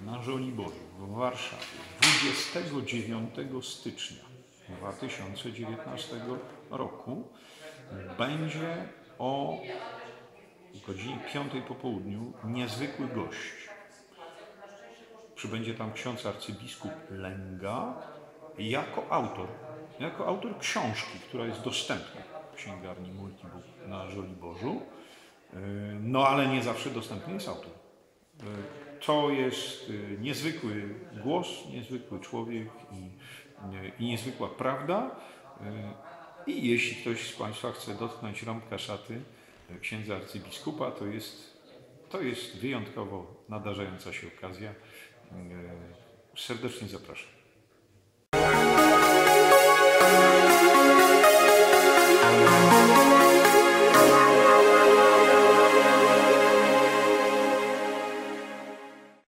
na Żoliborzu w Warszawie 29 stycznia 2019 roku będzie o godzinie 5 po południu niezwykły gość. Przybędzie tam ksiądz arcybiskup Lenga jako autor książki, która jest dostępna w księgarni Multibook na Żoliborzu. No ale nie zawsze dostępny jest autor. To jest niezwykły głos, niezwykły człowiek i niezwykła prawda. I jeśli ktoś z Państwa chce dotknąć rąbka szaty księdza arcybiskupa, to jest wyjątkowo nadarzająca się okazja. Serdecznie zapraszam.